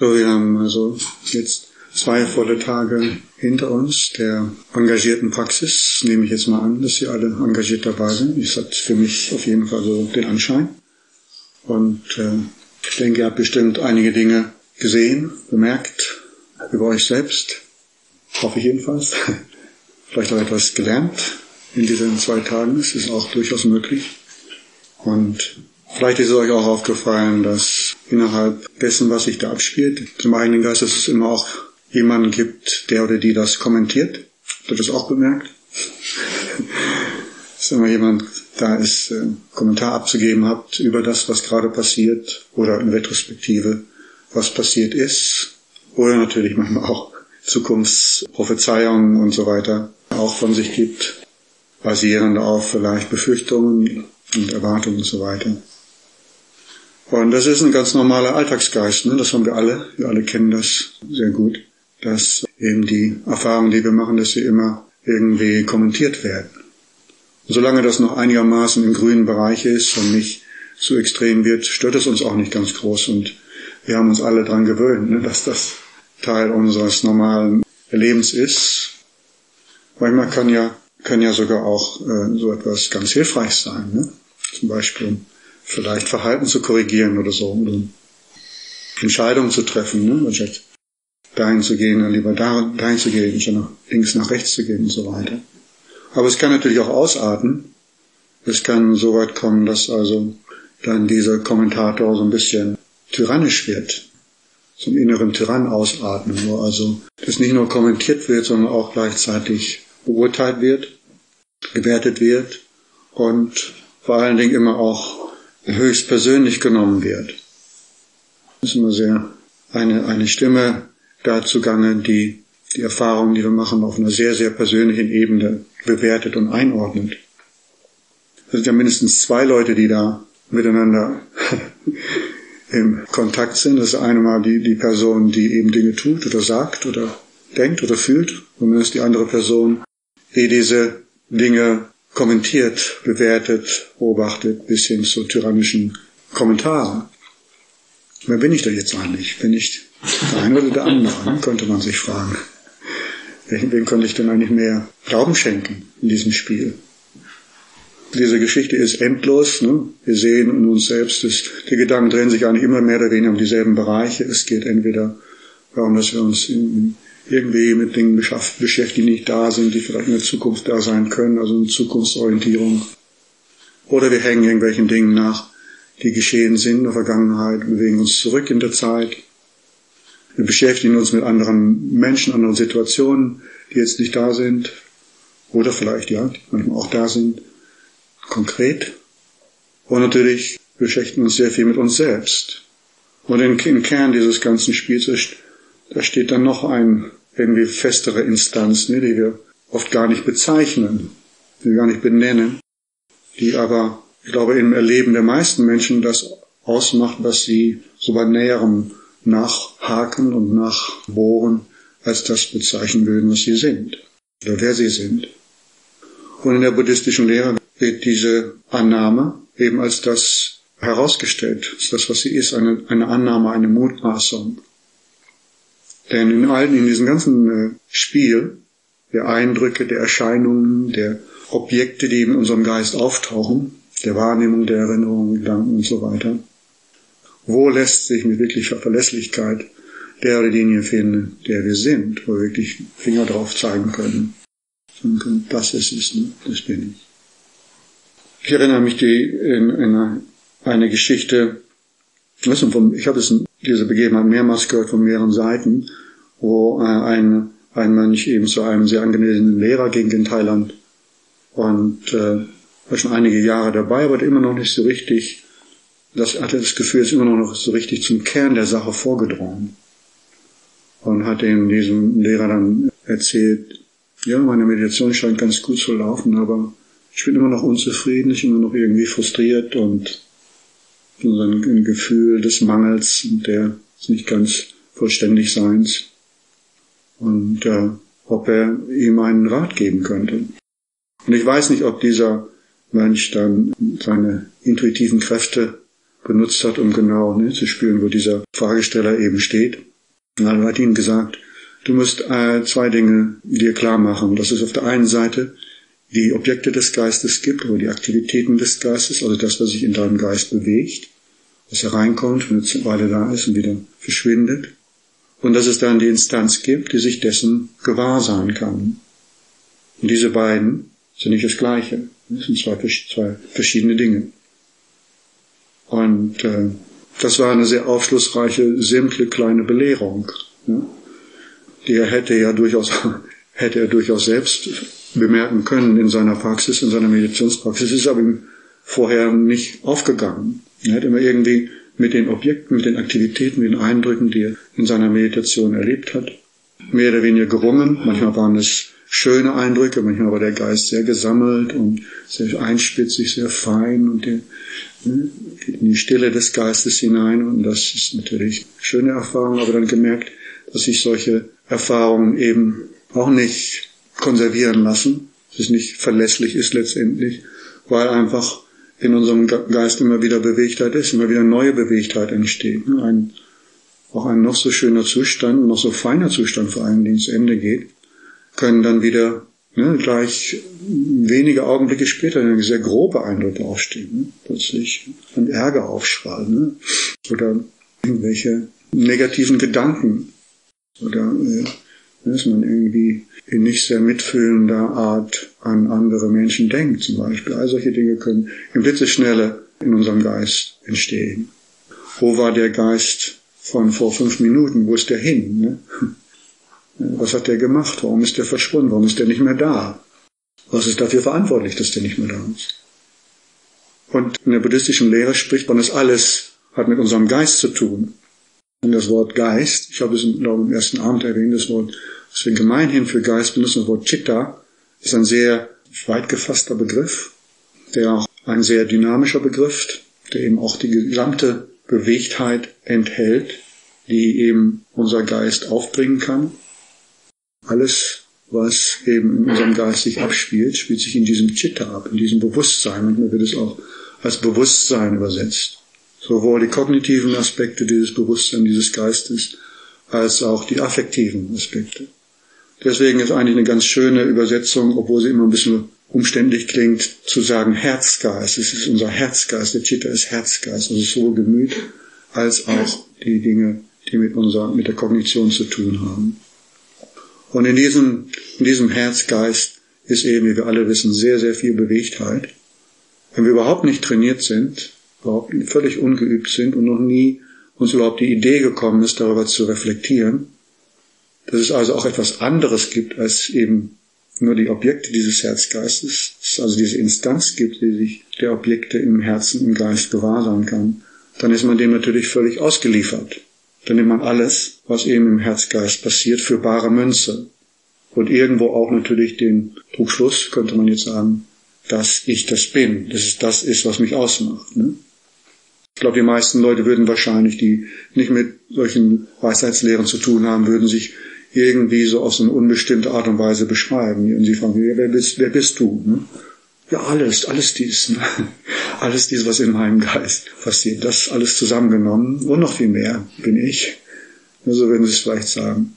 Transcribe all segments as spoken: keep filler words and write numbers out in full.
So, wir haben also jetzt zwei volle Tage hinter uns der engagierten Praxis. Nehme ich jetzt mal an, dass Sie alle engagiert dabei sind. Das hat für mich auf jeden Fall so den Anschein. Und äh, ich denke, ihr habt bestimmt einige Dinge gesehen, bemerkt, über euch selbst. Hoffe ich jedenfalls. Vielleicht auch etwas gelernt in diesen zwei Tagen. Das ist auch durchaus möglich. Und vielleicht ist euch auch aufgefallen, dass innerhalb dessen, was sich da abspielt, zum eigenen Geist, dass es immer auch jemanden gibt, der oder die das kommentiert. Habt ihr das auch bemerkt? Dass immer jemand da ist, einen Kommentar abzugeben habt über das, was gerade passiert oder in Retrospektive, was passiert ist. Oder natürlich manchmal auch Zukunftsprophezeiungen und so weiter auch von sich gibt, basierend auf vielleicht Befürchtungen und Erwartungen und so weiter. Und das ist ein ganz normaler Alltagsgeist, ne? Das haben wir alle, wir alle kennen das sehr gut, dass eben die Erfahrungen, die wir machen, dass sie immer irgendwie kommentiert werden. Und solange das noch einigermaßen im grünen Bereich ist und nicht zu extrem wird, stört es uns auch nicht ganz groß. Und wir haben uns alle dran gewöhnt, ne? Dass das Teil unseres normalen Lebens ist. Manchmal kann ja, kann ja sogar auch äh, so etwas ganz hilfreich sein, ne? Zum Beispiel, um vielleicht Verhalten zu korrigieren oder so, um Entscheidungen zu treffen, ne? Also jetzt dahin zu gehen, dann lieber dahin zu gehen, schon nach links, nach rechts zu gehen und so weiter. Aber es kann natürlich auch ausarten. Es kann so weit kommen, dass also dann dieser Kommentator so ein bisschen tyrannisch wird, zum inneren Tyrann ausatmen, wo also das nicht nur kommentiert wird, sondern auch gleichzeitig beurteilt wird, gewertet wird und vor allen Dingen immer auch höchst persönlich genommen wird. Das ist immer sehr eine, eine Stimme da zugange, die die Erfahrungen, die wir machen, auf einer sehr, sehr persönlichen Ebene bewertet und einordnet. Es sind ja mindestens zwei Leute, die da miteinander im Kontakt sind. Das ist einmal die, die Person, die eben Dinge tut oder sagt oder denkt oder fühlt. Und dann ist die andere Person, die diese Dinge kommentiert, bewertet, beobachtet, bis hin zu tyrannischen Kommentaren. Wer bin ich da jetzt eigentlich? Bin ich der eine oder der andere? Könnte man sich fragen. Wem könnte ich denn eigentlich mehr Glauben schenken in diesem Spiel? Diese Geschichte ist endlos, ne? Wir sehen in uns selbst, dass die Gedanken drehen sich eigentlich immer mehr oder weniger um dieselben Bereiche. Es geht entweder darum, dass wir uns in, irgendwie mit Dingen beschäftigen, die nicht da sind, die vielleicht in der Zukunft da sein können, also eine Zukunftsorientierung. Oder wir hängen irgendwelchen Dingen nach, die geschehen sind in der Vergangenheit, bewegen uns zurück in der Zeit. Wir beschäftigen uns mit anderen Menschen, anderen Situationen, die jetzt nicht da sind. Oder vielleicht, ja, die manchmal auch da sind. Konkret. Und natürlich beschäftigen wir uns sehr viel mit uns selbst. Und im Kern dieses ganzen Spiels, da steht dann noch eine irgendwie festere Instanz, ne, die wir oft gar nicht bezeichnen, die wir gar nicht benennen, die aber, ich glaube, im Erleben der meisten Menschen das ausmacht, was sie so bei Näherem nachhaken und nachbohren, als das bezeichnen würden, was sie sind oder wer sie sind. Und in der buddhistischen Lehre wird diese Annahme eben als das herausgestellt, als das, was sie ist, eine, eine Annahme, eine Mutmaßung. Denn in allen, in diesem ganzen Spiel der Eindrücke, der Erscheinungen, der Objekte, die in unserem Geist auftauchen, der Wahrnehmung, der Erinnerung, Gedanken und so weiter, wo lässt sich mit wirklicher Verlässlichkeit der oder diejenige finden, der wir sind, wo wir wirklich Finger drauf zeigen können. Und das ist es, ne? Das bin ich. Ich erinnere mich die, in, in eine, eine Geschichte, ich habe diese Begebenheit mehrmals gehört von mehreren Seiten, wo ein, ein Mönch eben zu einem sehr angenesenen Lehrer ging in Thailand und äh, war schon einige Jahre dabei, aber immer noch nicht so richtig, das hatte das Gefühl, ist immer noch nicht so richtig zum Kern der Sache vorgedrungen. Und hat eben diesem Lehrer dann erzählt, ja, meine Meditation scheint ganz gut zu laufen, aber ich bin immer noch unzufrieden, ich bin immer noch irgendwie frustriert und so ein Gefühl des Mangels und der nicht ganz vollständig Seins. Und äh, ob er ihm einen Rat geben könnte. Und ich weiß nicht, ob dieser Mensch dann seine intuitiven Kräfte genutzt hat, um genau ne, zu spüren, wo dieser Fragesteller eben steht. Und dann hat ihm gesagt, du musst äh, zwei Dinge dir klar machen, dass es auf der einen Seite die Objekte des Geistes gibt, oder die Aktivitäten des Geistes, also das, was sich in deinem Geist bewegt, dass er reinkommt, wenn es eine Weile da ist und wieder verschwindet. Und dass es dann die Instanz gibt, die sich dessen gewahr sein kann. Und diese beiden sind nicht das Gleiche. Das sind zwei, zwei verschiedene Dinge. Und äh, das war eine sehr aufschlussreiche, simple, kleine Belehrung. Ja? Die er hätte ja durchaus, hätte er durchaus selbst bemerken können in seiner Praxis, in seiner Meditationspraxis. Ist aber ihm vorher nicht aufgegangen. Er hat immer irgendwie mit den Objekten, mit den Aktivitäten, mit den Eindrücken, die er in seiner Meditation erlebt hat, mehr oder weniger gerungen. Manchmal waren es schöne Eindrücke, manchmal war der Geist sehr gesammelt und sehr einspitzig, sehr fein und der, in die Stille des Geistes hinein. Und das ist natürlich eine schöne Erfahrung, aber dann gemerkt, dass sich solche Erfahrungen eben auch nicht konservieren lassen, dass es nicht verlässlich ist letztendlich, weil einfach in unserem Geist immer wieder Bewegtheit ist, immer wieder neue Bewegtheit entsteht. Ein, auch ein noch so schöner Zustand, noch so feiner Zustand vor allem, der ins Ende geht, können dann wieder ne, gleich wenige Augenblicke später sehr grobe Eindrücke aufstehen. Ne? Plötzlich ein Ärger aufschwallen. Ne? Oder irgendwelche negativen Gedanken. Oder äh, dass man irgendwie in nicht sehr mitfühlender Art an andere Menschen denkt, zum Beispiel. All solche Dinge können im Blitzeschnelle in unserem Geist entstehen. Wo war der Geist von vor fünf Minuten? Wo ist der hin? Ne? Was hat der gemacht? Warum ist der verschwunden? Warum ist der nicht mehr da? Was ist dafür verantwortlich, dass der nicht mehr da ist? Und in der buddhistischen Lehre spricht man, das alles hat mit unserem Geist zu tun. Und das Wort Geist, ich habe es glaube, im ersten Abend erwähnt, das Wort, was wir gemeinhin für Geist benutzen, das Wort Chitta, ist ein sehr weit gefasster Begriff, der auch ein sehr dynamischer Begriff, der eben auch die gesamte Bewegtheit enthält, die eben unser Geist aufbringen kann. Alles, was eben in unserem Geist sich abspielt, spielt sich in diesem Chitta ab, in diesem Bewusstsein. Und man wird es auch als Bewusstsein übersetzt. Sowohl die kognitiven Aspekte dieses Bewusstseins, dieses Geistes, als auch die affektiven Aspekte. Deswegen ist eigentlich eine ganz schöne Übersetzung, obwohl sie immer ein bisschen umständlich klingt, zu sagen Herzgeist. Es ist unser Herzgeist, der Chitta ist Herzgeist, also sowohl Gemüt als auch die Dinge, die mit unserer, mit der Kognition zu tun haben. Und in diesem, in diesem Herzgeist ist eben, wie wir alle wissen, sehr, sehr viel Bewegtheit. Wenn wir überhaupt nicht trainiert sind, überhaupt völlig ungeübt sind und noch nie uns überhaupt die Idee gekommen ist, darüber zu reflektieren, dass es also auch etwas anderes gibt, als eben nur die Objekte dieses Herzgeistes, dass es also diese Instanz gibt, die sich der Objekte im Herzen, im Geist gewahr sein kann, dann ist man dem natürlich völlig ausgeliefert. Dann nimmt man alles, was eben im Herzgeist passiert, für bare Münze. Und irgendwo auch natürlich den Trugschluss, könnte man jetzt sagen, dass ich das bin, dass es das ist, was mich ausmacht. Ne? Ich glaube, die meisten Leute würden wahrscheinlich, die nicht mit solchen Weisheitslehren zu tun haben, würden sich irgendwie so auf so eine unbestimmte Art und Weise beschreiben. Und sie fragen, wer bist, wer bist du? Ne? Ja, alles, alles dies. Ne? Alles dies, was in meinem Geist passiert. Das alles zusammengenommen und noch viel mehr bin ich. So würden sie es vielleicht sagen,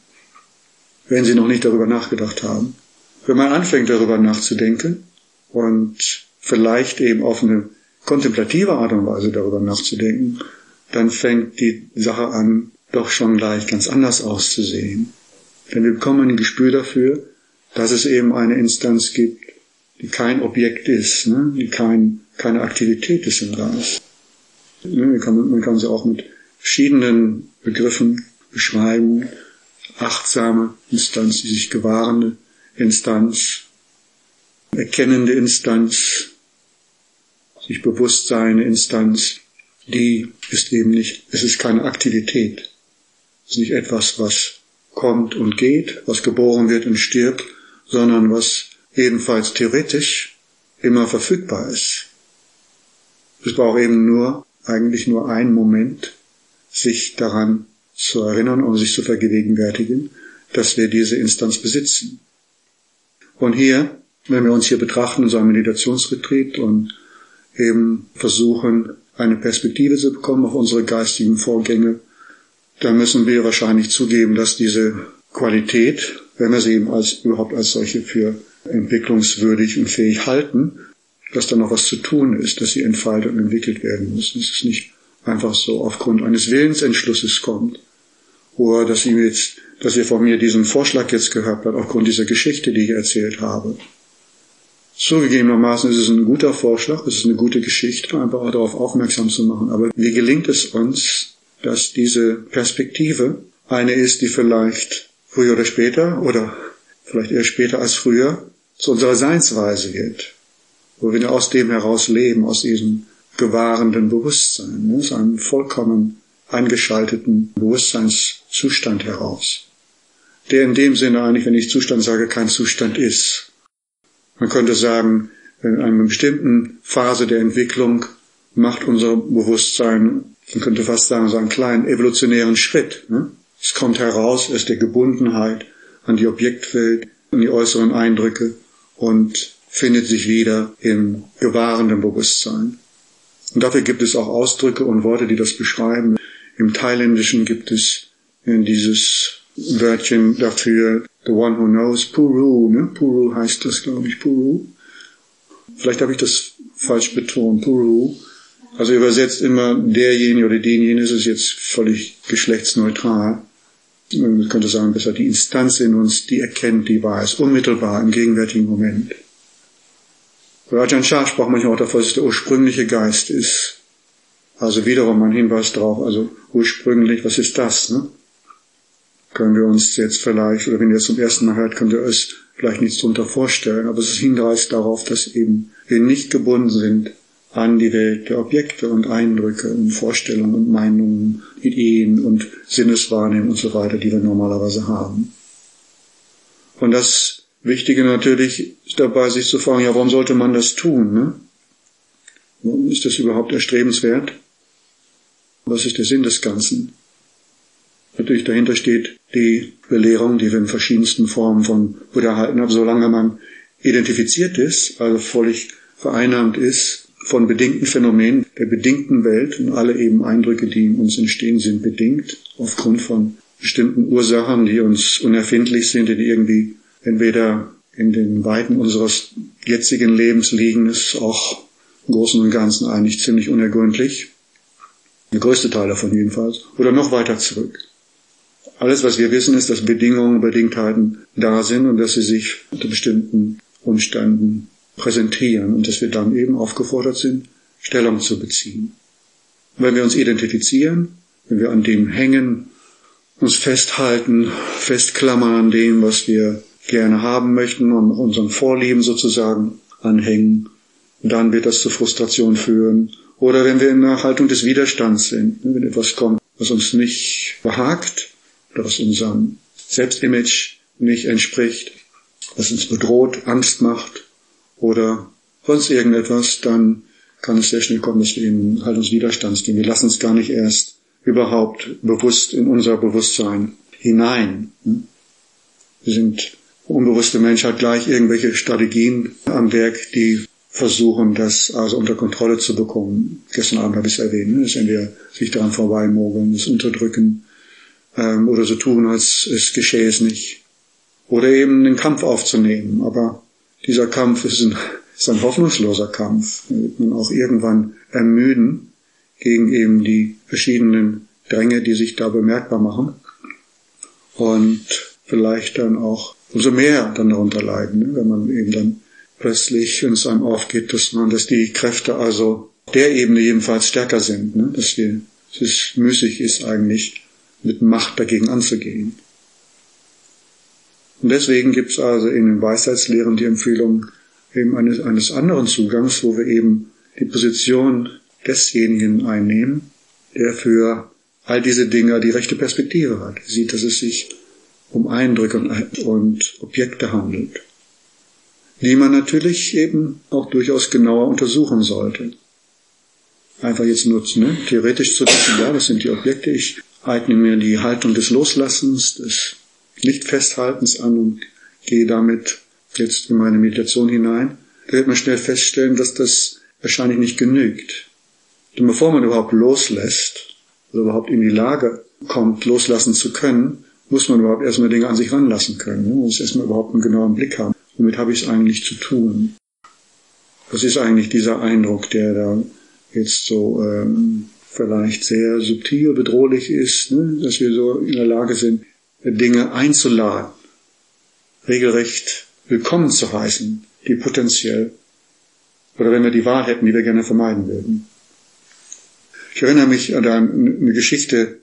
wenn sie noch nicht darüber nachgedacht haben. Wenn man anfängt, darüber nachzudenken und vielleicht eben auf eine kontemplative Art und Weise darüber nachzudenken, dann fängt die Sache an, doch schon gleich ganz anders auszusehen. Denn wir bekommen ein Gespür dafür, dass es eben eine Instanz gibt, die kein Objekt ist, ne? die kein, keine Aktivität ist im Geist. Man kann, man kann sie auch mit verschiedenen Begriffen beschreiben. Achtsame Instanz, die sich gewahrende Instanz, erkennende Instanz, sich bewusst seiende Instanz, die ist eben nicht, es ist keine Aktivität. Es ist nicht etwas, was kommt und geht, was geboren wird und stirbt, sondern was jedenfalls theoretisch immer verfügbar ist. Es braucht eben nur, eigentlich nur einen Moment, sich daran zu erinnern und sich zu vergegenwärtigen, dass wir diese Instanz besitzen. Und hier, wenn wir uns hier betrachten, in so einem Meditationsretreat und eben versuchen, eine Perspektive zu bekommen auf unsere geistigen Vorgänge, dann müssen wir wahrscheinlich zugeben, dass diese Qualität, wenn wir sie eben als, überhaupt als solche für entwicklungswürdig und fähig halten, dass da noch was zu tun ist, dass sie entfaltet und entwickelt werden muss. Dass es nicht einfach so aufgrund eines Willensentschlusses kommt. Oder dass, ihm jetzt, dass ihr von mir diesen Vorschlag jetzt gehört habt, aufgrund dieser Geschichte, die ich erzählt habe. Zugegebenermaßen ist es ein guter Vorschlag, es ist eine gute Geschichte, einfach auch darauf aufmerksam zu machen. Aber wie gelingt es uns, dass diese Perspektive eine ist, die vielleicht früher oder später, oder vielleicht eher später als früher, zu unserer Seinsweise wird? Wo wir aus dem heraus leben, aus diesem gewahrenden Bewusstsein, ne, aus einem vollkommen eingeschalteten Bewusstseinszustand heraus, der in dem Sinne eigentlich, wenn ich Zustand sage, kein Zustand ist. Man könnte sagen, in einer bestimmten Phase der Entwicklung macht unser Bewusstsein, man könnte fast sagen, so einen kleinen evolutionären Schritt. Ne? Es kommt heraus aus der Gebundenheit an die Objektwelt, an die äußeren Eindrücke und findet sich wieder im gewahrenden Bewusstsein. Und dafür gibt es auch Ausdrücke und Worte, die das beschreiben. Im Thailändischen gibt es dieses Wörtchen dafür, the one who knows, Puru, ne? Puru heißt das, glaube ich, Puru. Vielleicht habe ich das falsch betont, Puru. Also übersetzt immer derjenige oder denjenige, ist jetzt völlig geschlechtsneutral. Man könnte sagen, besser die Instanz in uns, die erkennt, die weiß, unmittelbar im gegenwärtigen Moment. Ajahn Chah sprach manchmal auch davon, dass es der ursprüngliche Geist ist. Also wiederum ein Hinweis darauf, also ursprünglich, was ist das? Ne? Können wir uns jetzt vielleicht, oder wenn ihr es zum ersten Mal hört, könnt ihr euch vielleicht nichts darunter vorstellen, aber es ist Hinweis darauf, dass eben wir nicht gebunden sind an die Welt der Objekte und Eindrücke und Vorstellungen und Meinungen, Ideen und Sinneswahrnehmungen und so weiter, die wir normalerweise haben. Und das Wichtige natürlich ist dabei, sich zu fragen, ja, warum sollte man das tun? Ne? Warum ist das überhaupt erstrebenswert? Was ist der Sinn des Ganzen? Natürlich dahinter steht die Belehrung, die wir in verschiedensten Formen von Buddha erhalten haben, solange man identifiziert ist, also völlig vereinnahmt ist von bedingten Phänomenen der bedingten Welt und alle eben Eindrücke, die in uns entstehen, sind bedingt aufgrund von bestimmten Ursachen, die uns unerfindlich sind, die irgendwie entweder in den Weiten unseres jetzigen Lebens liegen, ist auch im Großen und Ganzen eigentlich ziemlich unergründlich. Der größte Teil davon jedenfalls. Oder noch weiter zurück. Alles, was wir wissen, ist, dass Bedingungen, Bedingtheiten da sind und dass sie sich unter bestimmten Umständen präsentieren und dass wir dann eben aufgefordert sind, Stellung zu beziehen. Und wenn wir uns identifizieren, wenn wir an dem hängen, uns festhalten, festklammern an dem, was wir gerne haben möchten und unseren Vorlieben sozusagen anhängen, dann wird das zu Frustration führen. Oder wenn wir in der Haltung des Widerstands sind, wenn etwas kommt, was uns nicht behagt oder was unserem Selbstimage nicht entspricht, was uns bedroht, Angst macht oder sonst irgendetwas, dann kann es sehr schnell kommen, dass wir in den Haltung des Widerstands gehen. Wir lassen es gar nicht erst überhaupt bewusst in unser Bewusstsein hinein. Wir sind unbewusste Menschheit gleich irgendwelche Strategien am Werk, die versuchen, das also unter Kontrolle zu bekommen. Gestern Abend habe ich es erwähnt, ne? Dass entweder sich daran vorbeimogeln, es unterdrücken ähm, oder so tun, als es geschehe es nicht. Oder eben den Kampf aufzunehmen. Aber dieser Kampf ist ein, ist ein hoffnungsloser Kampf. Da wird man auch irgendwann ermüden gegen eben die verschiedenen Dränge, die sich da bemerkbar machen. Und vielleicht dann auch umso mehr dann darunter leiden, ne? Wenn man eben dann plötzlich, wenn es einem aufgeht, dass man, dass die Kräfte also auf der Ebene jedenfalls stärker sind, ne? Dass wir, dass es müßig ist eigentlich, mit Macht dagegen anzugehen. Und deswegen gibt es also in den Weisheitslehren die Empfehlung eben eines, eines anderen Zugangs, wo wir eben die Position desjenigen einnehmen, der für all diese Dinge die rechte Perspektive hat. Sieht, dass es sich um Eindrücke und Objekte handelt, die man natürlich eben auch durchaus genauer untersuchen sollte. Einfach jetzt nur ne, theoretisch zu wissen, ja, das sind die Objekte, ich eigne mir die Haltung des Loslassens, des Nicht-Festhaltens an und gehe damit jetzt in meine Meditation hinein. Da wird man schnell feststellen, dass das wahrscheinlich nicht genügt. Denn bevor man überhaupt loslässt, also überhaupt in die Lage kommt, loslassen zu können, muss man überhaupt erstmal Dinge an sich ranlassen können. Man muss erstmal überhaupt einen genauen Blick haben. Womit habe ich es eigentlich zu tun? Das ist eigentlich dieser Eindruck, der da jetzt so ähm, vielleicht sehr subtil, bedrohlich ist, ne? Dass wir so in der Lage sind, Dinge einzuladen, regelrecht willkommen zu heißen, die potenziell, oder wenn wir die Wahl hätten, die wir gerne vermeiden würden. Ich erinnere mich an eine Geschichte,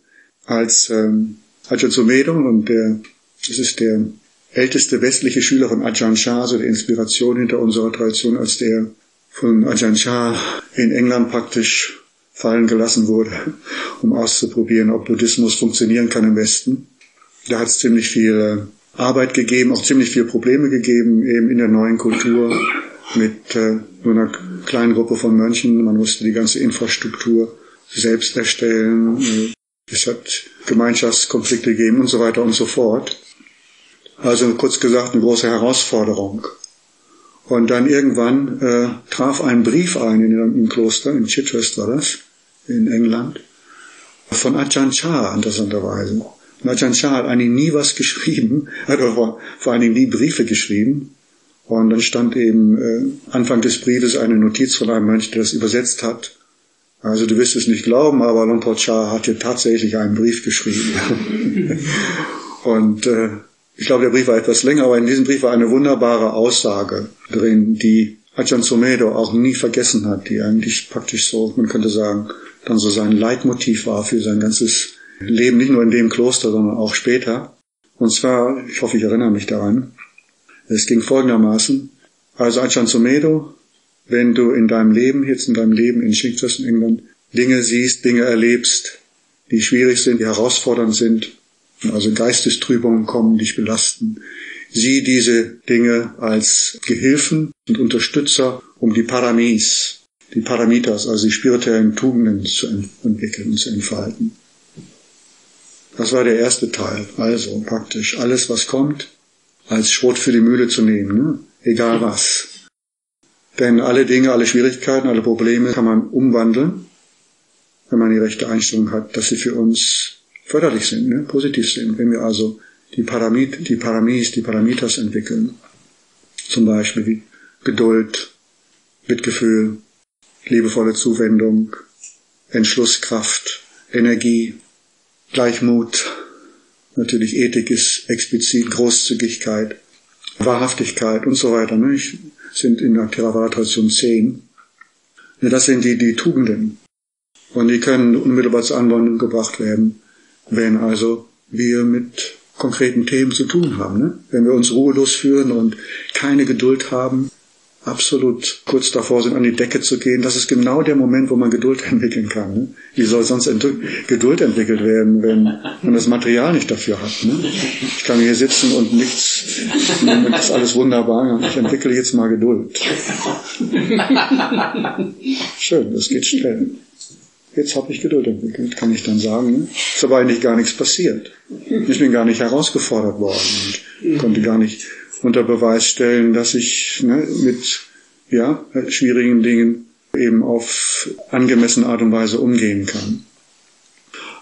als ähm, Ajahn Sumedho, und der, das ist der älteste westliche Schüler von Ajahn Chah, also der Inspiration hinter unserer Tradition, als der von Ajahn Chah in England praktisch fallen gelassen wurde, um auszuprobieren, ob Buddhismus funktionieren kann im Westen. Da hat es ziemlich viel Arbeit gegeben, auch ziemlich viele Probleme gegeben, eben in der neuen Kultur mit äh, nur einer kleinen Gruppe von Mönchen. Man musste die ganze Infrastruktur selbst erstellen. Es hat Gemeinschaftskonflikte gegeben und so weiter und so fort. Also kurz gesagt, eine große Herausforderung. Und dann irgendwann äh, traf ein Brief ein in einem Kloster, in Chitta war das, in England, von Ajahn Chah interessanterweise. Und Ajahn Chah hat eigentlich nie was geschrieben, hat vor, vor allen Dingen nie Briefe geschrieben. Und dann stand eben äh, Anfang des Briefes eine Notiz von einem Mönch, der das übersetzt hat. Also du wirst es nicht glauben, aber Longpo Chah hat hier tatsächlich einen Brief geschrieben. Und äh, ich glaube, der Brief war etwas länger, aber in diesem Brief war eine wunderbare Aussage drin, die Ajahn Sumedho auch nie vergessen hat, die eigentlich praktisch so, man könnte sagen, dann so sein Leitmotiv war für sein ganzes Leben, nicht nur in dem Kloster, sondern auch später. Und zwar, ich hoffe, ich erinnere mich daran, es ging folgendermaßen, also Ajahn Sumedho, wenn du in deinem Leben, jetzt in deinem Leben in Chitters in England, Dinge siehst, Dinge erlebst, die schwierig sind, die herausfordernd sind, also Geistestrübungen kommen, dich belasten. Sieh diese Dinge als Gehilfen und Unterstützer, um die Paramis, die Paramitas, also die spirituellen Tugenden zu entwickeln und zu entfalten. Das war der erste Teil. Also praktisch alles, was kommt, als Schrot für die Mühle zu nehmen, ne? Egal was. Denn alle Dinge, alle Schwierigkeiten, alle Probleme kann man umwandeln, wenn man die rechte Einstellung hat, dass sie für uns förderlich sind, ne? Positiv sind, wenn wir also die, Paramit, die Paramis, die Paramitas entwickeln. Zum Beispiel wie Geduld, Mitgefühl, liebevolle Zuwendung, Entschlusskraft, Energie, Gleichmut, natürlich Ethik ist explizit, Großzügigkeit, Wahrhaftigkeit und so weiter. Ne? Ich, sind in der Theravada-Tradition zehn. Ja, das sind die, die Tugenden. Und die können unmittelbar zur Anwendung gebracht werden, wenn also wir mit konkreten Themen zu tun haben. Ne? Wenn wir uns ruhelos fühlen und keine Geduld haben, absolut kurz davor sind, an die Decke zu gehen, das ist genau der Moment, wo man Geduld entwickeln kann. Ne? Wie soll sonst ent- Geduld entwickelt werden, wenn man das Material nicht dafür hat? Ne? Ich kann hier sitzen und nichts, und das ist alles wunderbar. Ich entwickle jetzt mal Geduld. Schön, das geht schnell. Jetzt habe ich Geduld entwickelt, kann ich dann sagen. Ne? Ist aber eigentlich gar nichts passiert. Ich bin gar nicht herausgefordert worden und konnte gar nicht unter Beweis stellen, dass ich ne, mit ja, schwierigen Dingen eben auf angemessene Art und Weise umgehen kann.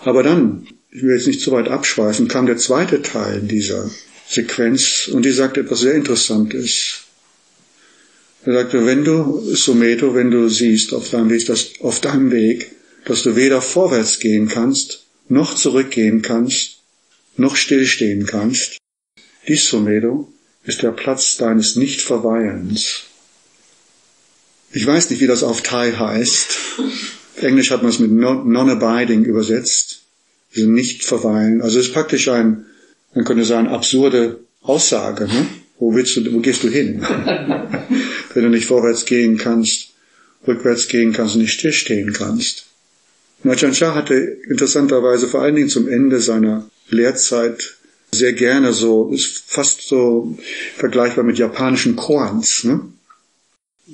Aber dann, ich will jetzt nicht zu weit abschweifen, kam der zweite Teil dieser Sequenz und die sagte etwas sehr Interessantes. Er sagte, wenn du, Sumedho, wenn du siehst auf deinem Weg, dass, auf deinem Weg, dass du weder vorwärts gehen kannst, noch zurückgehen kannst, noch stillstehen kannst, dies, Sumedho, ist der Platz deines Nichtverweilens. Ich weiß nicht, wie das auf Thai heißt. Auf Englisch hat man es mit non-abiding übersetzt. Also Nichtverweilen. Also es ist praktisch ein, man könnte sagen, absurde Aussage. Ne? Wo willst du, wo gehst du hin? Wenn du nicht vorwärts gehen kannst, rückwärts gehen kannst und nicht stillstehen kannst. Ajahn Chah hatte interessanterweise vor allen Dingen zum Ende seiner Lehrzeit sehr gerne so, ist fast so vergleichbar mit japanischen Koans. Ne?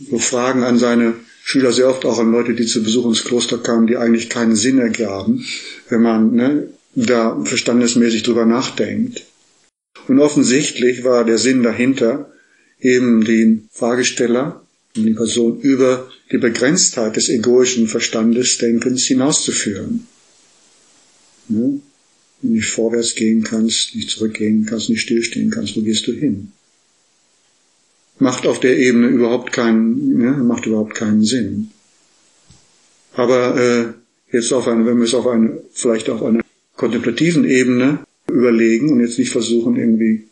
So Fragen an seine Schüler, sehr oft auch an Leute, die zu Besuch ins Kloster kamen, die eigentlich keinen Sinn ergaben, wenn man ne, da verstandesmäßig drüber nachdenkt. Und offensichtlich war der Sinn dahinter, eben den Fragesteller um die Person über die Begrenztheit des egoischen Verstandesdenkens hinauszuführen. Wenn du nicht vorwärts gehen kannst, nicht zurückgehen kannst, nicht stillstehen kannst, wo gehst du hin? Macht auf der Ebene überhaupt keinen, ja, macht überhaupt keinen Sinn. Aber äh, jetzt auf eine, wenn wir es auf eine, vielleicht auf einer kontemplativen Ebene überlegen und jetzt nicht versuchen, irgendwie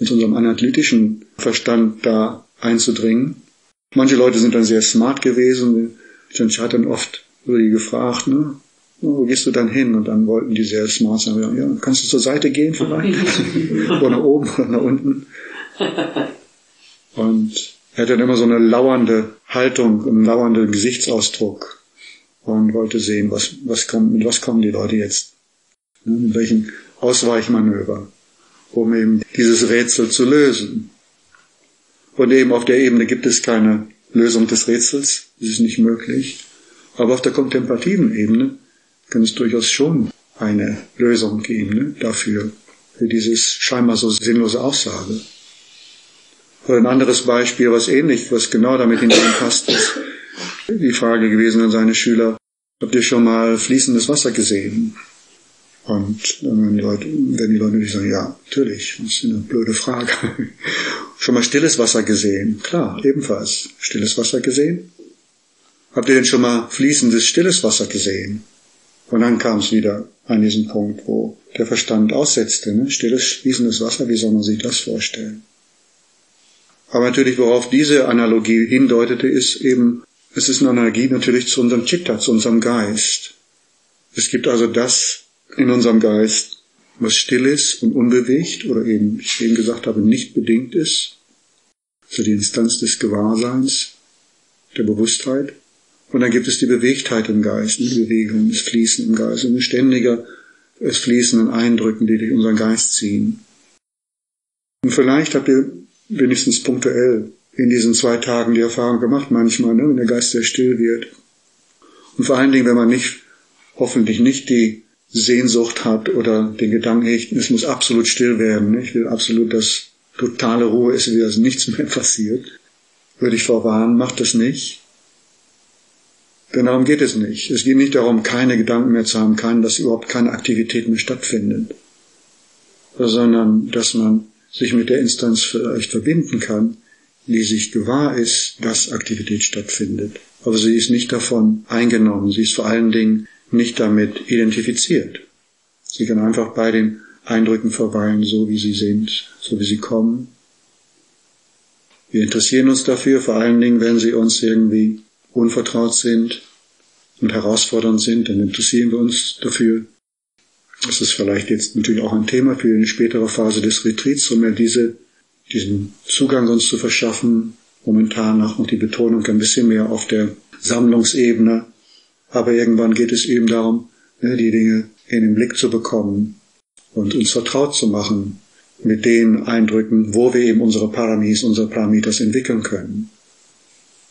mit unserem analytischen Verstand da einzudringen. Manche Leute sind dann sehr smart gewesen. Ajahn Chah hat dann oft über die gefragt, ne? Wo gehst du dann hin? Und dann wollten die sehr smart sein. Ja, kannst du zur Seite gehen vielleicht? Oder nach oben oder nach unten? Und er hat dann immer so eine lauernde Haltung, einen lauernden Gesichtsausdruck und wollte sehen, was, was kommt, mit was kommen die Leute jetzt? Ne? Mit welchem Ausweichmanöver, um eben dieses Rätsel zu lösen. Und eben auf der Ebene gibt es keine Lösung des Rätsels, das ist nicht möglich. Aber auf der kontemplativen Ebene kann es durchaus schon eine Lösung geben, ne, dafür, für dieses scheinbar so sinnlose Aussage. Oder ein anderes Beispiel, was ähnlich, was genau damit hineinpasst, ist die Frage gewesen an seine Schüler, habt ihr schon mal fließendes Wasser gesehen? Und dann werden die Leute, werden die Leute natürlich sagen, ja, natürlich, das ist eine blöde Frage. Schon mal stilles Wasser gesehen? Klar, ebenfalls. Stilles Wasser gesehen? Habt ihr denn schon mal fließendes, stilles Wasser gesehen? Und dann kam es wieder an diesen Punkt, wo der Verstand aussetzte. Ne? Stilles, fließendes Wasser, wie soll man sich das vorstellen? Aber natürlich, worauf diese Analogie hindeutete, ist eben, es ist eine Analogie natürlich zu unserem Chitta, zu unserem Geist. Es gibt also das in unserem Geist, was still ist und unbewegt, oder eben, wie ich eben gesagt habe, nicht bedingt ist, also die Instanz des Gewahrseins, der Bewusstheit. Und dann gibt es die Bewegtheit im Geist, die Bewegung, das Fließen im Geist, und ein ständiger das Fließen und Eindrücken, die durch unseren Geist ziehen. Und vielleicht habt ihr wenigstens punktuell in diesen zwei Tagen die Erfahrung gemacht, manchmal, ne, wenn der Geist sehr still wird. Und vor allen Dingen, wenn man nicht, hoffentlich nicht die Sehnsucht hat oder den Gedanken, es muss absolut still werden. Ich will absolut, dass totale Ruhe ist, wie dass nichts mehr passiert. Würde ich vorwarnen, macht das nicht. Denn darum geht es nicht. Es geht nicht darum, keine Gedanken mehr zu haben, keinen, dass überhaupt keine Aktivität mehr stattfindet. Sondern, dass man sich mit der Instanz vielleicht verbinden kann, die sich gewahr ist, dass Aktivität stattfindet. Aber sie ist nicht davon eingenommen. Sie ist vor allen Dingen nicht damit identifiziert. Sie kann einfach bei den Eindrücken verweilen, so wie sie sind, so wie sie kommen. Wir interessieren uns dafür, vor allen Dingen, wenn sie uns irgendwie unvertraut sind und herausfordernd sind, dann interessieren wir uns dafür. Das ist vielleicht jetzt natürlich auch ein Thema für eine spätere Phase des Retreats, um ja diese, diesen Zugang uns zu verschaffen, momentan auch noch die Betonung ein bisschen mehr auf der Sammlungsebene. Aber irgendwann geht es eben darum, die Dinge in den Blick zu bekommen und uns vertraut zu machen mit den Eindrücken, wo wir eben unsere Paramis, unsere Paramitas entwickeln können.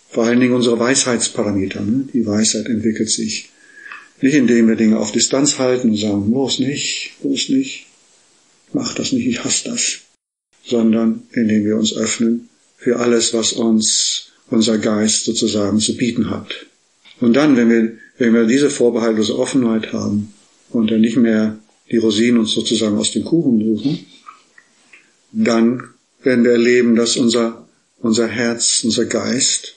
Vor allen Dingen unsere Weisheitsparameter. Die Weisheit entwickelt sich nicht, indem wir Dinge auf Distanz halten und sagen, bloß nicht, bloß nicht, mach das nicht, ich hasse das. Sondern indem wir uns öffnen für alles, was uns unser Geist sozusagen zu bieten hat. Und dann, wenn wir, wenn wir diese vorbehaltlose Offenheit haben und dann nicht mehr die Rosinen uns sozusagen aus dem Kuchen suchen, dann werden wir erleben, dass unser, unser Herz, unser Geist,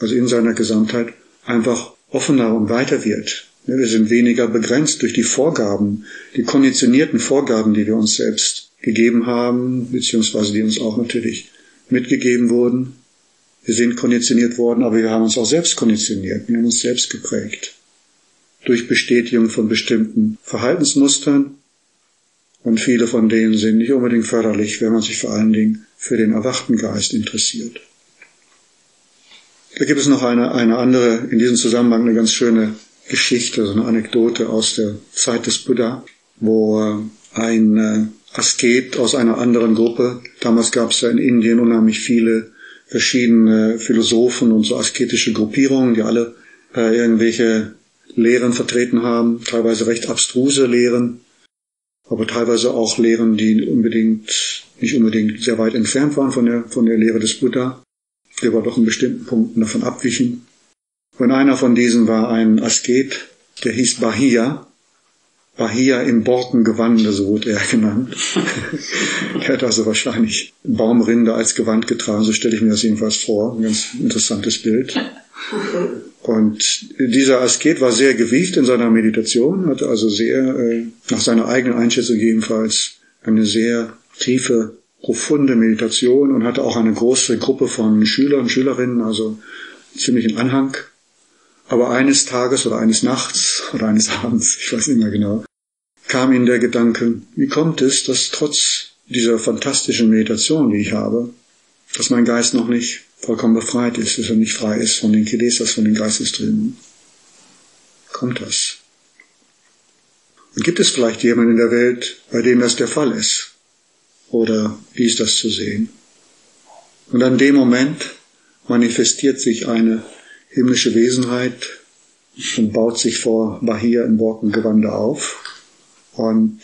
also in seiner Gesamtheit, einfach offener und weiter wird. Wir sind weniger begrenzt durch die Vorgaben, die konditionierten Vorgaben, die wir uns selbst gegeben haben, beziehungsweise die uns auch natürlich mitgegeben wurden. Wir sind konditioniert worden, aber wir haben uns auch selbst konditioniert. Wir haben uns selbst geprägt. Durch Bestätigung von bestimmten Verhaltensmustern. Und viele von denen sind nicht unbedingt förderlich, wenn man sich vor allen Dingen für den erwachten Geist interessiert. Da gibt es noch eine, eine andere, in diesem Zusammenhang eine ganz schöne Geschichte, so eine Anekdote aus der Zeit des Buddha, wo ein Asket aus einer anderen Gruppe, damals gab es ja in Indien unheimlich viele verschiedene Philosophen und so asketische Gruppierungen, die alle äh, irgendwelche Lehren vertreten haben, teilweise recht abstruse Lehren, aber teilweise auch Lehren, die unbedingt, nicht unbedingt sehr weit entfernt waren von der, von der Lehre des Buddha. die aber doch in bestimmten Punkten davon abwichen. Und einer von diesen war ein Asket, der hieß Bahiya. Bahiya im Borkengewande, so wurde er genannt. Er hat also wahrscheinlich Baumrinde als Gewand getragen, so stelle ich mir das jedenfalls vor. Ein ganz interessantes Bild. Und dieser Asket war sehr gewieft in seiner Meditation, hatte also sehr, nach seiner eigenen Einschätzung jedenfalls, eine sehr tiefe, profunde Meditation und hatte auch eine große Gruppe von Schülern und Schülerinnen, also ziemlichen Anhang. Aber eines Tages oder eines Nachts oder eines Abends, ich weiß nicht mehr genau, kam ihm der Gedanke, wie kommt es, dass trotz dieser fantastischen Meditation, die ich habe, dass mein Geist noch nicht vollkommen befreit ist, dass er nicht frei ist von den Kilesas, von den Geistestrieben. Kommt das? Und gibt es vielleicht jemanden in der Welt, bei dem das der Fall ist? Oder wie ist das zu sehen? Und an dem Moment manifestiert sich eine himmlische Wesenheit und baut sich vor Bahiya im Borkengewande auf und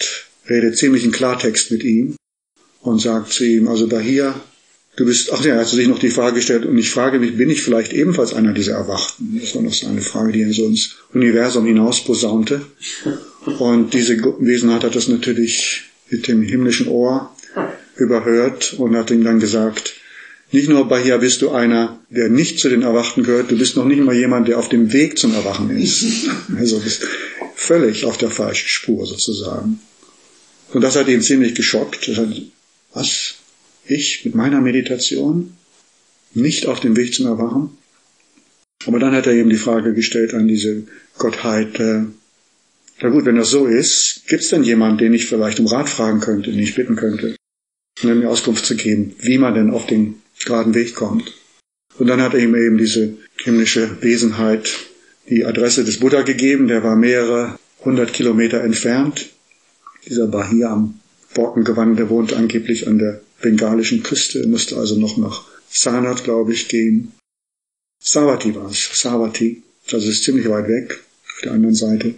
redet ziemlich einen Klartext mit ihm und sagt zu ihm, also Bahiya, du bist, ach ja, er hat sich noch die Frage gestellt und ich frage mich, bin ich vielleicht ebenfalls einer dieser Erwachten? Das war noch so eine Frage, die er so ins Universum hinaus posaunte. Und diese Wesenheit hat das natürlich mit dem himmlischen Ohr überhört und hat ihm dann gesagt, nicht nur Bahiya bist du einer, der nicht zu den Erwachten gehört, du bist noch nicht mal jemand, der auf dem Weg zum Erwachen ist. Also bist völlig auf der falschen Spur sozusagen. Und das hat ihn ziemlich geschockt. Das hat, was? Ich mit meiner Meditation? Nicht auf dem Weg zum Erwachen? Aber dann hat er eben die Frage gestellt an diese Gottheit, äh, na gut, wenn das so ist, gibt es denn jemanden, den ich vielleicht um Rat fragen könnte, den ich bitten könnte, um mir Auskunft zu geben, wie man denn auf den geraden Weg kommt. Und dann hat er ihm eben diese himmlische Wesenheit die Adresse des Buddha gegeben, der war mehrere hundert Kilometer entfernt. Dieser Bahiya am Borkengewande wohnt angeblich an der bengalischen Küste, musste also noch nach Sanat, glaube ich, gehen. Savatthi war es, Savatthi, also ist ziemlich weit weg, auf der anderen Seite.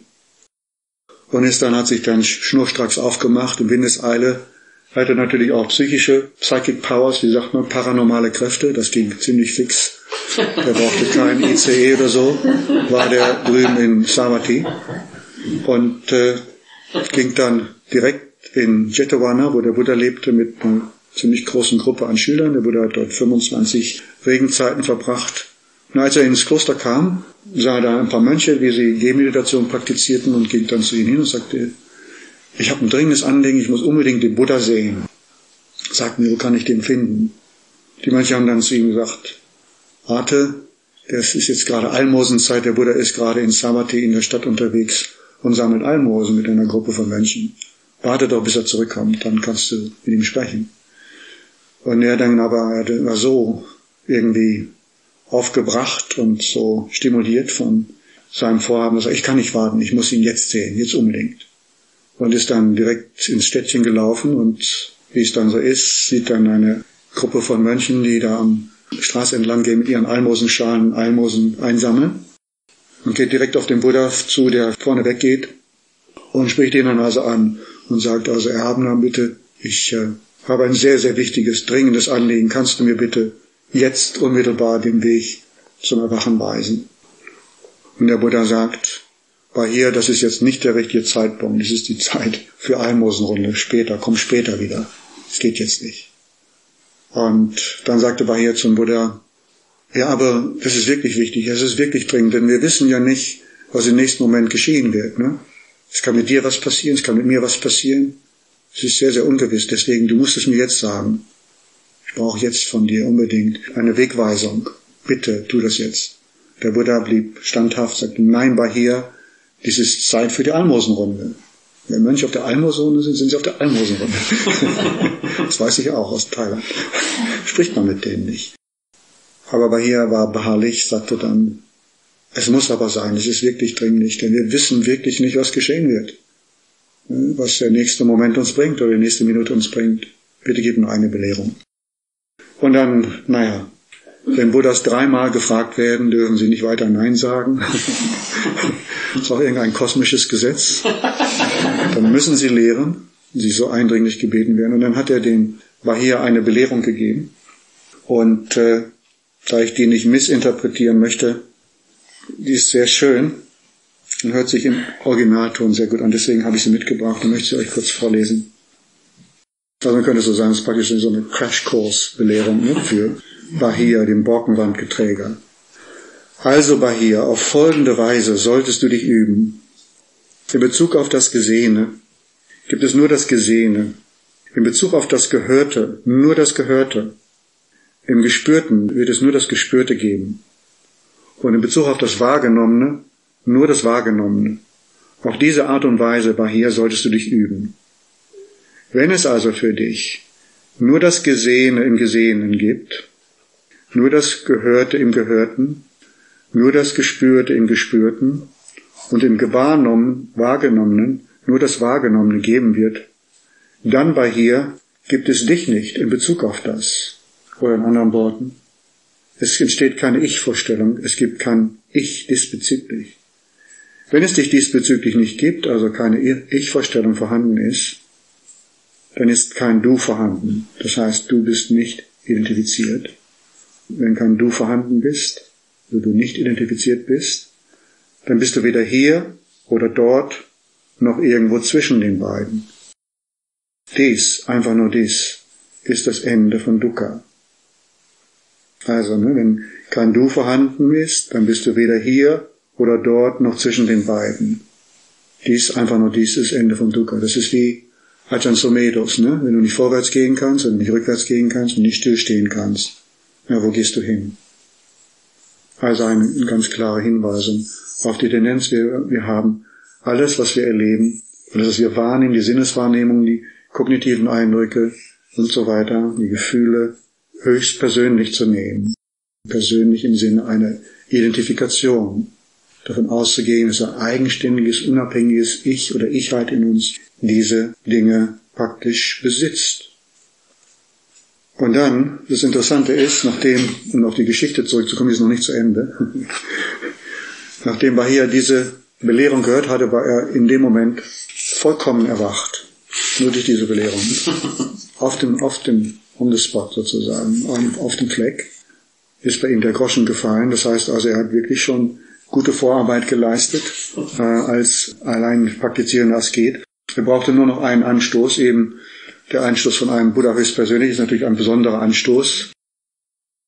Und ist dann, hat sich dann schnurstracks aufgemacht, in Windeseile. Er hatte natürlich auch psychische, Psychic Powers, wie sagt man, paranormale Kräfte. Das ging ziemlich fix. Er brauchte kein I C E oder so. War der drüben in Savatthi. Und äh, ging dann direkt in Jetavana, wo der Buddha lebte, mit einer ziemlich großen Gruppe an Schülern. Der Buddha hat dort fünfundzwanzig Regenzeiten verbracht. Und als er ins Kloster kam, sah er da ein paar Mönche, wie sie Gehmeditation praktizierten und ging dann zu ihnen hin und sagte, ich habe ein dringendes Anliegen, ich muss unbedingt den Buddha sehen. Sag mir, wo kann ich den finden? Die Mönche haben dann zu ihm gesagt, warte, das ist jetzt gerade Almosenzeit, der Buddha ist gerade in Savatthi in der Stadt unterwegs und sammelt Almosen mit einer Gruppe von Menschen. Warte doch, bis er zurückkommt, dann kannst du mit ihm sprechen. Und er dann aber er war so irgendwie aufgebracht und so stimuliert von seinem Vorhaben, dass er, ich kann nicht warten, ich muss ihn jetzt sehen, jetzt unbedingt. Und ist dann direkt ins Städtchen gelaufen und wie es dann so ist, sieht dann eine Gruppe von Mönchen, die da am Straße entlang gehen mit ihren Almosenschalen, Almosen einsammeln und geht direkt auf den Buddha zu, der vorne weggeht und spricht ihn dann also an und sagt, also Erhabener, bitte, ich äh, habe ein sehr, sehr wichtiges, dringendes Anliegen, kannst du mir bitte jetzt unmittelbar den Weg zum Erwachen weisen? Und der Buddha sagt, Bahiya, das ist jetzt nicht der richtige Zeitpunkt. Das ist die Zeit für Almosenrunde. Später, komm später wieder. Es geht jetzt nicht. Und dann sagte Bahiya zum Buddha, ja, aber das ist wirklich wichtig, es ist wirklich dringend, denn wir wissen ja nicht, was im nächsten Moment geschehen wird. Ne? Es kann mit dir was passieren, es kann mit mir was passieren. Es ist sehr, sehr ungewiss, deswegen, du musst es mir jetzt sagen. Ich brauche jetzt von dir unbedingt eine Wegweisung. Bitte, tu das jetzt. Der Buddha blieb standhaft, sagte, nein, Bahiya, dies ist Zeit für die Almosenrunde. Wenn Mönche auf der Almosenrunde sind, sind sie auf der Almosenrunde. Das weiß ich auch aus Thailand. Spricht man mit denen nicht. Aber Bahiya war beharrlich, sagte dann, es muss aber sein, es ist wirklich dringlich, denn wir wissen wirklich nicht, was geschehen wird. Was der nächste Moment uns bringt oder die nächste Minute uns bringt. Bitte gib nur eine Belehrung. Und dann, naja, wenn Buddhas dreimal gefragt werden, dürfen sie nicht weiter Nein sagen. Das ist auch irgendein kosmisches Gesetz. Dann müssen sie lehren, sie so eindringlich gebeten werden. Und dann hat er dem Bahiya eine Belehrung gegeben. Und äh, da ich die nicht missinterpretieren möchte, die ist sehr schön und hört sich im Originalton sehr gut an. Deswegen habe ich sie mitgebracht und möchte sie euch kurz vorlesen. Also man könnte so sagen, es ist praktisch so eine Crashkurs-Belehrung ne, für Bahiya, den Borkenwandgeträger. Also Bahiya, auf folgende Weise solltest du dich üben. In Bezug auf das Gesehene gibt es nur das Gesehene. In Bezug auf das Gehörte nur das Gehörte. Im Gespürten wird es nur das Gespürte geben. Und in Bezug auf das Wahrgenommene nur das Wahrgenommene. Auf diese Art und Weise, Bahiya, solltest du dich üben. Wenn es also für dich nur das Gesehene im Gesehenen gibt, nur das Gehörte im Gehörten, nur das Gespürte im Gespürten und im Gewahrnommenen, Wahrgenommenen nur das Wahrgenommene geben wird, dann, Bahiya, gibt es dich nicht in Bezug auf das. Oder in anderen Worten, es entsteht keine Ich-Vorstellung, es gibt kein Ich diesbezüglich. Wenn es dich diesbezüglich nicht gibt, also keine Ich-Vorstellung vorhanden ist, dann ist kein Du vorhanden. Das heißt, du bist nicht identifiziert. Wenn kein Du vorhanden bist, wenn du nicht identifiziert bist, dann bist du weder hier oder dort noch irgendwo zwischen den beiden. Dies, einfach nur dies, ist das Ende von Dukkha. Also, ne, wenn kein Du vorhanden ist, dann bist du weder hier oder dort noch zwischen den beiden. Dies, einfach nur dies, ist das Ende von Dukkha. Das ist wie Ajahn Sumedhos, ne? Wenn du nicht vorwärts gehen kannst, wenn du nicht rückwärts gehen kannst und nicht stillstehen kannst, ja, wo gehst du hin? Also eine ganz klare Hinweisung auf die Tendenz, wir, wir haben alles, was wir erleben, alles, was wir wahrnehmen, die Sinneswahrnehmung, die kognitiven Eindrücke und so weiter, die Gefühle höchst persönlich zu nehmen. Persönlich im Sinne einer Identifikation. Davon auszugehen, dass ein eigenständiges, unabhängiges Ich oder Ichheit in uns diese Dinge praktisch besitzt. Und dann, das Interessante ist, nachdem, um auf die Geschichte zurückzukommen, die ist noch nicht zu Ende, nachdem Bahiya diese Belehrung gehört hatte, war er in dem Moment vollkommen erwacht. Nur durch diese Belehrung. Auf dem, auf dem, on the spot sozusagen, auf dem Fleck ist bei ihm der Groschen gefallen. Das heißt also, er hat wirklich schon gute Vorarbeit geleistet, äh, als allein praktizierender Asket. Er brauchte nur noch einen Anstoß, eben der Anstoß von einem Buddha höchstpersönlich ist natürlich ein besonderer Anstoß.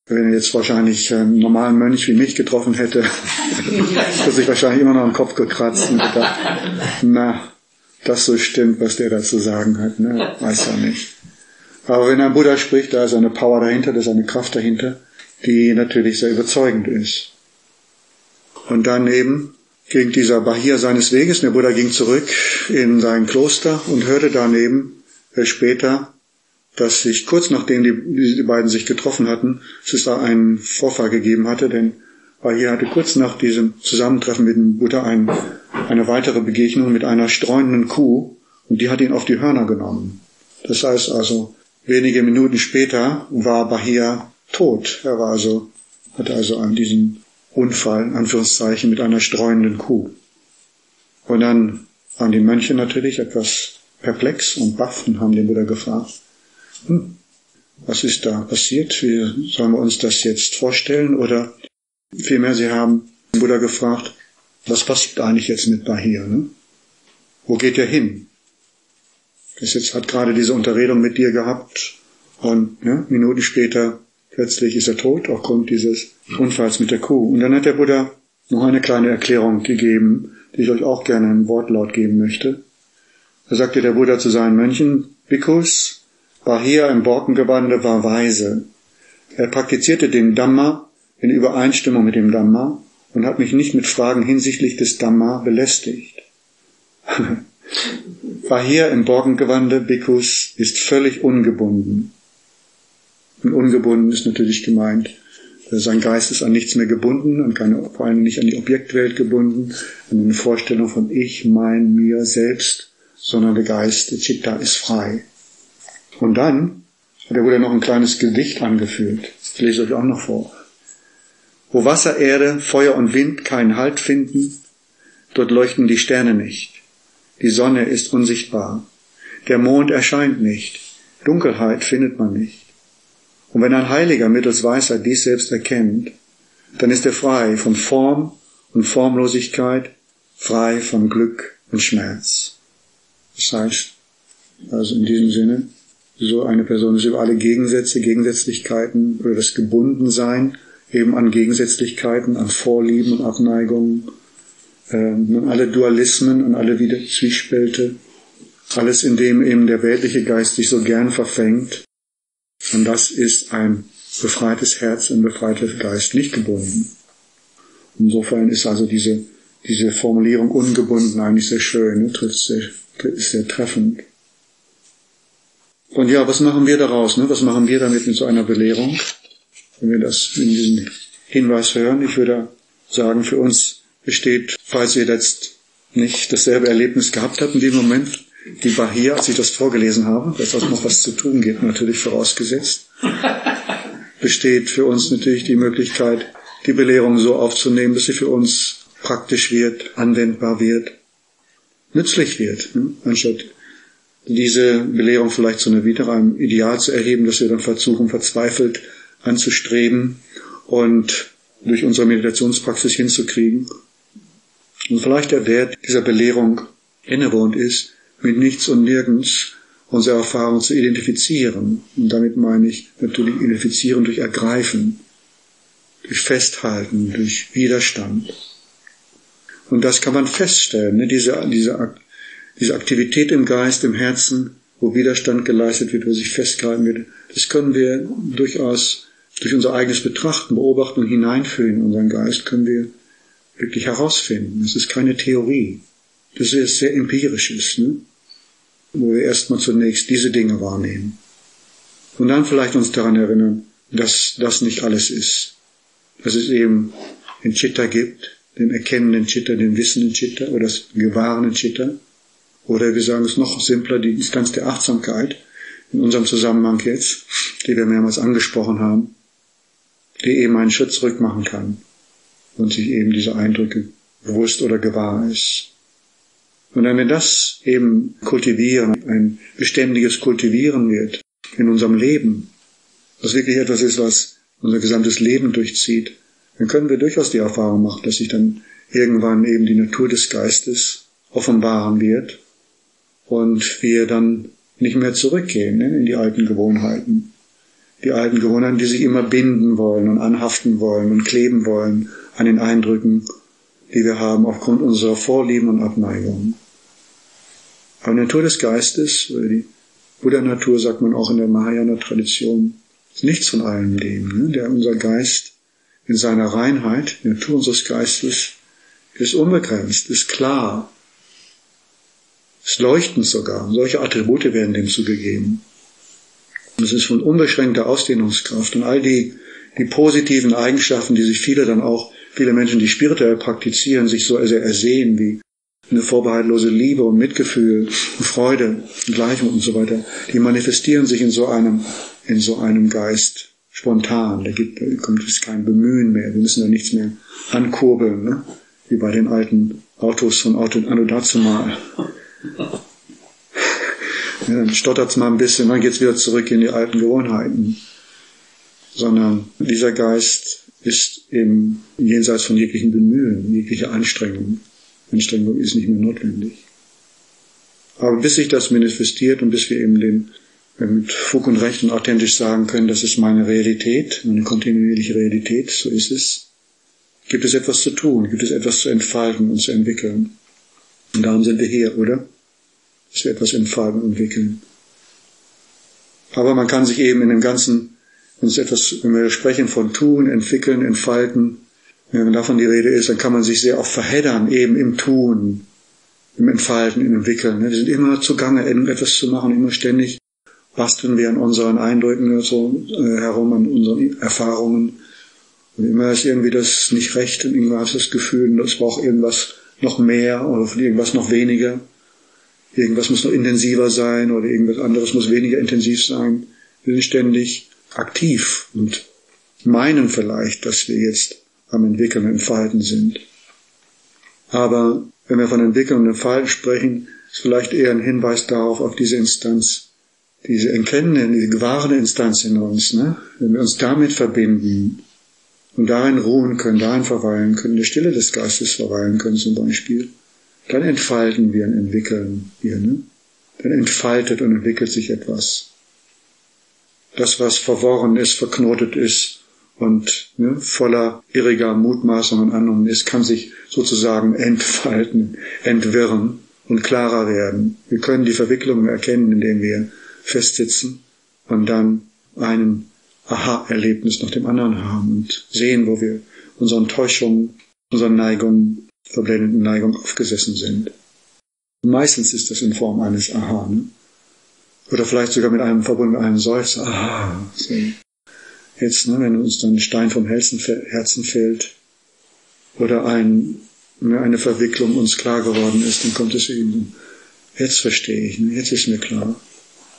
Wenn er jetzt wahrscheinlich einen normalen Mönch wie mich getroffen hätte, hätte sich wahrscheinlich immer noch am Kopf gekratzt und gedacht, na, das so stimmt, was der da zu sagen hat, ne? Weiß er nicht. Aber wenn ein Buddha spricht, da ist eine Power dahinter, da ist eine Kraft dahinter, die natürlich sehr überzeugend ist. Und dann eben ging dieser Bahiya seines Weges, der Buddha ging zurück in sein Kloster und hörte daneben später, dass sich kurz nachdem die, die beiden sich getroffen hatten, es da einen Vorfall gegeben hatte, denn Bahiya hatte kurz nach diesem Zusammentreffen mit dem Buddha ein, eine weitere Begegnung mit einer streunenden Kuh und die hat ihn auf die Hörner genommen. Das heißt also, wenige Minuten später war Bahiya tot. Er war also, hatte also an diesem Unfall, in Anführungszeichen, mit einer streunenden Kuh. Und dann waren die Mönche natürlich etwas perplex und baff und haben den Buddha gefragt, hm, was ist da passiert? Wie sollen wir uns das jetzt vorstellen? Oder vielmehr, sie haben den Buddha gefragt, was passiert eigentlich jetzt mit Bahiya? Ne? Wo geht er hin? Das jetzt hat gerade diese Unterredung mit dir gehabt und ne, Minuten später plötzlich ist er tot, aufgrund dieses Unfalls mit der Kuh. Und dann hat der Buddha noch eine kleine Erklärung gegeben, die ich euch auch gerne im Wortlaut geben möchte. Da sagte der Buddha zu seinen Mönchen, Bhikkhus, Bahiya im Borkengewande war weise. Er praktizierte den Dhamma in Übereinstimmung mit dem Dhamma und hat mich nicht mit Fragen hinsichtlich des Dhamma belästigt. Bahiya im Borkengewande, Bhikkhus, ist völlig ungebunden. Und ungebunden ist natürlich gemeint, sein Geist ist an nichts mehr gebunden und keine, vor allem nicht an die Objektwelt gebunden, an eine Vorstellung von Ich, Mein, Mir, Selbst, sondern der Geist, der Chitta, ist frei. Und dann hat er wohl noch ein kleines Gedicht angeführt. Das lese ich euch auch noch vor. Wo Wasser, Erde, Feuer und Wind keinen Halt finden, dort leuchten die Sterne nicht. Die Sonne ist unsichtbar. Der Mond erscheint nicht. Dunkelheit findet man nicht. Und wenn ein Heiliger mittels Weisheit dies selbst erkennt, dann ist er frei von Form und Formlosigkeit, frei von Glück und Schmerz. Das heißt, also in diesem Sinne, so eine Person ist über alle Gegensätze, Gegensätzlichkeiten, über das Gebundensein, eben an Gegensätzlichkeiten, an Vorlieben und Abneigungen, äh, an alle Dualismen, an alle Wieder- Zwiespälte, alles, in dem eben der weltliche Geist sich so gern verfängt. Und das ist ein befreites Herz, ein befreiter Geist, nicht gebunden. Insofern ist also diese, diese Formulierung ungebunden eigentlich sehr schön, ne? Trifft sehr, ist sehr treffend. Und ja, was machen wir daraus? Ne? Was machen wir damit mit so einer Belehrung? Wenn wir das in diesen Hinweis hören, ich würde sagen, für uns besteht, falls ihr jetzt nicht dasselbe Erlebnis gehabt habt in dem Moment, die Bahiya, als ich das vorgelesen habe, dass das noch was zu tun gibt, natürlich vorausgesetzt, besteht für uns natürlich die Möglichkeit, die Belehrung so aufzunehmen, dass sie für uns praktisch wird, anwendbar wird, nützlich wird. Ne? Anstatt diese Belehrung vielleicht zu einer wieder einem Ideal zu erheben, dass wir dann versuchen, verzweifelt anzustreben und durch unsere Meditationspraxis hinzukriegen. Und vielleicht der Wert dieser Belehrung innewohnt ist, mit nichts und nirgends unsere Erfahrung zu identifizieren. Und damit meine ich natürlich identifizieren durch Ergreifen, durch Festhalten, durch Widerstand. Und das kann man feststellen, ne? diese, diese, diese Aktivität im Geist, im Herzen, wo Widerstand geleistet wird, wo sich festgehalten wird, das können wir durchaus durch unser eigenes Betrachten, Beobachten und Hineinfühlen in unseren Geist, können wir wirklich herausfinden. Das ist keine Theorie. Das ist sehr empirisch ist, ne? Wo wir erstmal zunächst diese Dinge wahrnehmen. Und dann vielleicht uns daran erinnern, dass das nicht alles ist. Dass es eben den Chitta gibt, den erkennenden Chitta, den wissenden Chitta oder das gewahrenden Chitta. Oder wir sagen es noch simpler, die Instanz der Achtsamkeit, in unserem Zusammenhang jetzt, die wir mehrmals angesprochen haben, die eben einen Schritt zurück machen kann und sich eben diese Eindrücke bewusst oder gewahr ist. Und wenn wir das eben kultivieren, ein beständiges Kultivieren wird in unserem Leben, was wirklich etwas ist, was unser gesamtes Leben durchzieht, dann können wir durchaus die Erfahrung machen, dass sich dann irgendwann eben die Natur des Geistes offenbaren wird und wir dann nicht mehr zurückgehen, ne, in die alten Gewohnheiten. Die alten Gewohnheiten, die sich immer binden wollen und anhaften wollen und kleben wollen an den Eindrücken, die wir haben aufgrund unserer Vorlieben und Abneigungen. Aber die Natur des Geistes, oder die Buddha-Natur, sagt man auch in der Mahayana-Tradition, ist nichts von allem dem, ne? Der unser Geist in seiner Reinheit, die Natur unseres Geistes, ist unbegrenzt, ist klar, ist leuchtend sogar. Solche Attribute werden dem zugegeben. Und es ist von unbeschränkter Ausdehnungskraft. Und all die, die positiven Eigenschaften, die sich viele dann auch Viele Menschen, die spirituell praktizieren, sich so sehr ersehen wie eine vorbehaltlose Liebe und Mitgefühl und Freude und Gleichmut und so weiter, die manifestieren sich in so einem, in so einem Geist spontan. Da gibt, kommt es kein Bemühen mehr. Wir müssen da nichts mehr ankurbeln, ne? Wie bei den alten Autos von Auto Anno dazu mal. Ja, dann stottert's mal ein bisschen, dann geht's wieder zurück in die alten Gewohnheiten. Sondern dieser Geist ist eben jenseits von jeglichen Bemühen, jeglicher Anstrengung. Anstrengung ist nicht mehr notwendig. Aber bis sich das manifestiert und bis wir eben den, mit Fug und Recht und authentisch sagen können, das ist meine Realität, meine kontinuierliche Realität, so ist es, gibt es etwas zu tun, gibt es etwas zu entfalten und zu entwickeln. Und darum sind wir hier, oder? Dass wir etwas entfalten und entwickeln. Aber man kann sich eben in dem ganzen uns etwas, wenn wir sprechen von tun, entwickeln, entfalten, wenn davon die Rede ist, dann kann man sich sehr oft verheddern, eben im Tun, im Entfalten, im Entwickeln. Wir sind immer zugange, etwas zu machen, immer ständig basteln wir an unseren Eindrücken so herum, an unseren Erfahrungen. Und immer ist irgendwie das nicht recht und irgendwann ist das Gefühl, es braucht irgendwas noch mehr oder irgendwas noch weniger. Irgendwas muss noch intensiver sein oder irgendwas anderes muss weniger intensiv sein. Wir sind ständig aktiv und meinen vielleicht, dass wir jetzt am Entwickeln und Entfalten sind. Aber wenn wir von Entwickeln und Entfalten sprechen, ist vielleicht eher ein Hinweis darauf, auf diese Instanz diese erkennende, diese gewahrende Instanz in uns, ne? Wenn wir uns damit verbinden und darin ruhen können, darin verweilen können, in der Stille des Geistes verweilen können zum Beispiel, dann entfalten wir und entwickeln wir, ne? Dann entfaltet und entwickelt sich etwas. Das, was verworren ist, verknotet ist und ne, voller irriger Mutmaßungen und Annahmen ist, kann sich sozusagen entfalten, entwirren und klarer werden. Wir können die Verwicklungen erkennen, indem wir festsitzen und dann ein Aha-Erlebnis nach dem anderen haben und sehen, wo wir unseren Täuschungen, unseren Neigungen, verblendeten Neigungen aufgesessen sind. Meistens ist das in Form eines Aha, ne? Oder vielleicht sogar mit einem verbunden mit einem Seufzer. Aha, so. Jetzt, ne, wenn uns dann ein Stein vom Herzen fällt oder ein, ne, eine Verwicklung uns klar geworden ist, dann kommt es eben, jetzt verstehe ich, ne? Jetzt ist mir klar,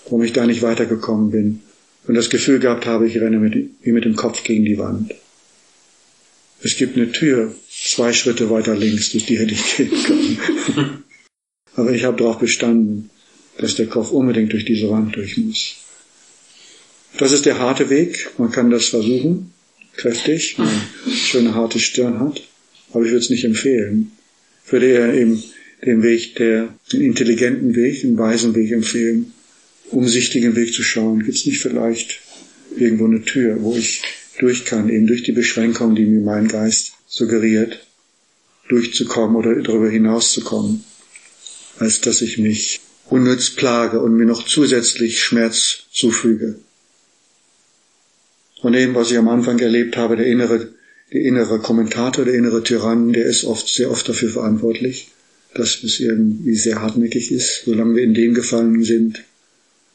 warum ich da nicht weitergekommen bin und das Gefühl gehabt habe, ich renne mit, wie mit dem Kopf gegen die Wand. Es gibt eine Tür, zwei Schritte weiter links, durch die hätte ich gehen können. Aber ich habe darauf bestanden, dass der Kopf unbedingt durch diese Wand durch muss. Das ist der harte Weg. Man kann das versuchen, kräftig, wenn man eine schöne harte Stirn hat. Aber ich würde es nicht empfehlen. Ich würde eher eben den Weg, der, den intelligenten Weg, den weisen Weg empfehlen, umsichtigen Weg zu schauen. Gibt es nicht vielleicht irgendwo eine Tür, wo ich durch kann, eben durch die Beschränkung, die mir mein Geist suggeriert, durchzukommen oder darüber hinauszukommen, als dass ich mich unnütz plage und mir noch zusätzlich Schmerz zufüge. Und eben, was ich am Anfang erlebt habe, der innere, der innere Kommentator, der innere Tyrann, der ist oft, sehr oft dafür verantwortlich, dass es irgendwie sehr hartnäckig ist. Solange wir in dem gefallen sind,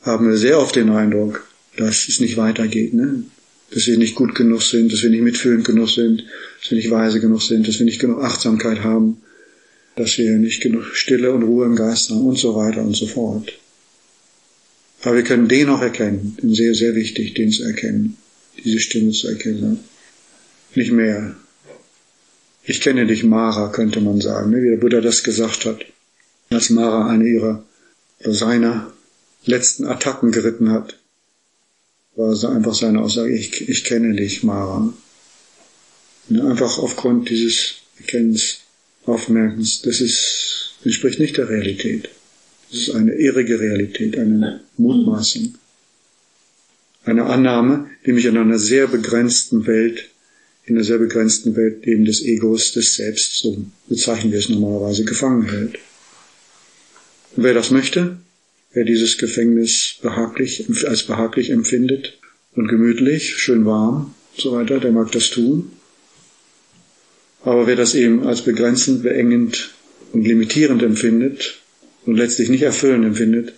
haben wir sehr oft den Eindruck, dass es nicht weitergeht, ne? Dass wir nicht gut genug sind, dass wir nicht mitfühlend genug sind, dass wir nicht weise genug sind, dass wir nicht genug Achtsamkeit haben, dass wir nicht genug Stille und Ruhe im Geist haben und so weiter und so fort. Aber wir können den auch erkennen, den sehr, sehr wichtig, den zu erkennen, diese Stimme zu erkennen. Nicht mehr. Ich kenne dich, Mara, könnte man sagen, wie der Buddha das gesagt hat, als Mara eine ihrer, oder seiner letzten Attacken geritten hat, war einfach seine Aussage, ich, ich kenne dich, Mara. Einfach aufgrund dieses Erkennens, Aufmerkens, das ist, entspricht nicht der Realität. Das ist eine irrige Realität, eine Mutmaßung. Eine Annahme, die mich in einer sehr begrenzten Welt, in einer sehr begrenzten Welt eben des Egos, des Selbst, so bezeichnen wir es normalerweise, gefangen hält. Und wer das möchte, wer dieses Gefängnis behaglich, als behaglich empfindet und gemütlich, schön warm und so weiter, der mag das tun. Aber wer das eben als begrenzend, beengend und limitierend empfindet und letztlich nicht erfüllend empfindet,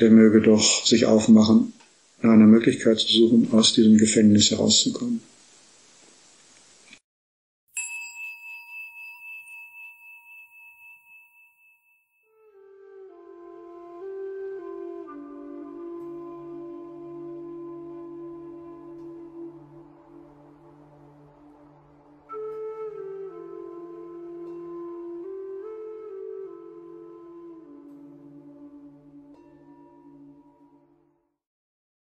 der möge doch sich aufmachen, nach einer Möglichkeit zu suchen, aus diesem Gefängnis herauszukommen.